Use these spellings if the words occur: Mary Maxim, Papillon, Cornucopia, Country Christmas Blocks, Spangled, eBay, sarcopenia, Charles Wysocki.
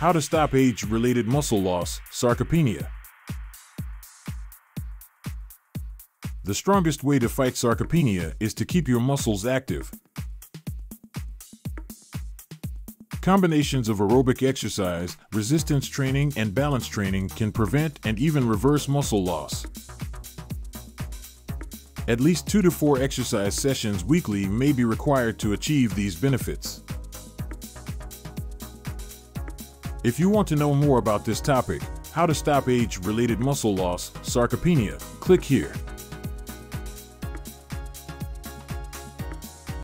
How to stop age-related muscle loss, sarcopenia. The strongest way to fight sarcopenia is to keep your muscles active. Combinations of aerobic exercise, resistance training, and balance training can prevent and even reverse muscle loss. At least 2 to 4 exercise sessions weekly may be required to achieve these benefits. If you want to know more about this topic, how to stop age-related muscle loss, sarcopenia, click here.